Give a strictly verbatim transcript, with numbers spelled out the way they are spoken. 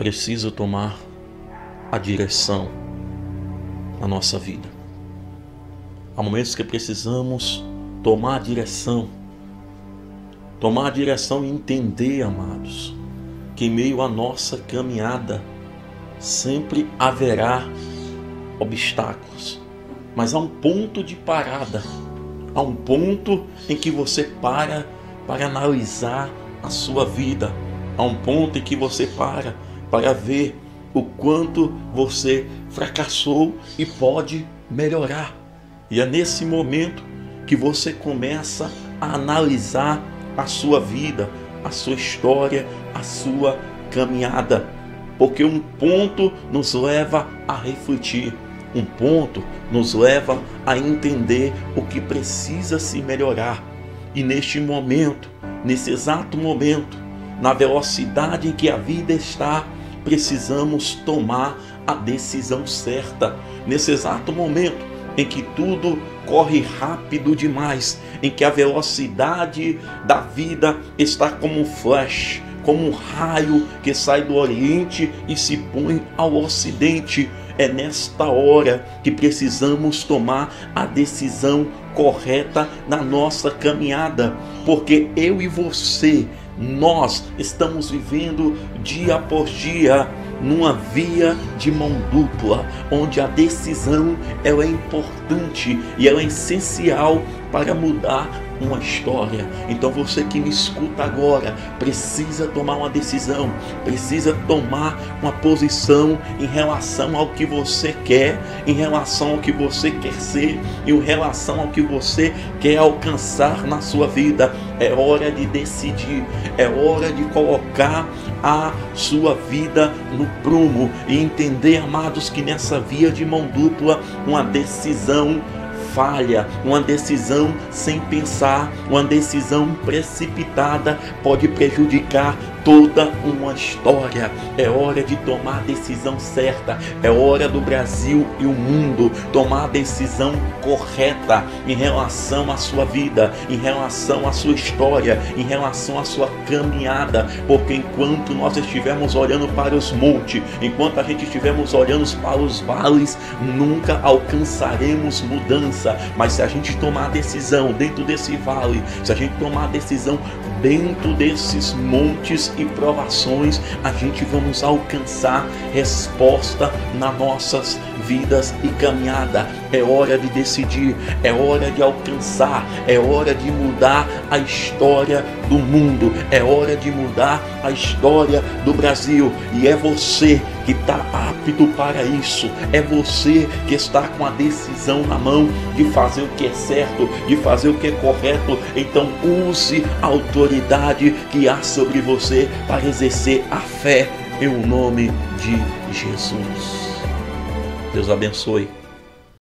precisa tomar a direção na nossa vida. Há momentos que precisamos tomar a direção, tomar a direção e entender, amados, que em meio à nossa caminhada sempre haverá obstáculos, mas há um ponto de parada, há um ponto em que você para para analisar a sua vida, há um ponto em que você para para ver o quanto você fracassou e pode melhorar. E é nesse momento que você começa a analisar a sua vida, a sua história, a sua caminhada, porque um ponto nos leva a refletir, um ponto nos leva a entender o que precisa se melhorar. E neste momento, nesse exato momento, na velocidade em que a vida está, precisamos tomar a decisão certa. Nesse exato momento em que tudo corre rápido demais, em que a velocidade da vida está como um flash, como um raio que sai do Oriente e se põe ao Ocidente, é nesta hora que precisamos tomar a decisão correta na nossa caminhada, porque eu e você, nós estamos vivendo dia após dia numa via de mão dupla, onde a decisão ela é importante e ela é essencial para mudar uma história. Então você que me escuta agora precisa tomar uma decisão, precisa tomar uma posição em relação ao que você quer, em relação ao que você quer ser, em relação ao que você quer alcançar na sua vida. É hora de decidir, é hora de colocar a sua vida no prumo e entender, amados, que nessa via de mão dupla uma decisão falha, uma decisão sem pensar, uma decisão precipitada pode prejudicar toda uma história. É hora de tomar a decisão certa, é hora do Brasil e o mundo tomar a decisão correta em relação à sua vida, em relação à sua história, em relação à sua caminhada, porque enquanto nós estivermos olhando para os montes, enquanto a gente estivermos olhando para os vales, nunca alcançaremos mudança. Mas se a gente tomar a decisão dentro desse vale, se a gente tomar a decisão dentro desses montes e provações, a gente vamos alcançar resposta nas nossas vidas e caminhada. É hora de decidir, é hora de alcançar, é hora de mudar a história do mundo, é hora de mudar a história do Brasil. E é você que está apto para isso, é você que está com a decisão na mão de fazer o que é certo, de fazer o que é correto. Então use a autoridade que há sobre você para exercer a fé em o nome de Jesus. Deus abençoe.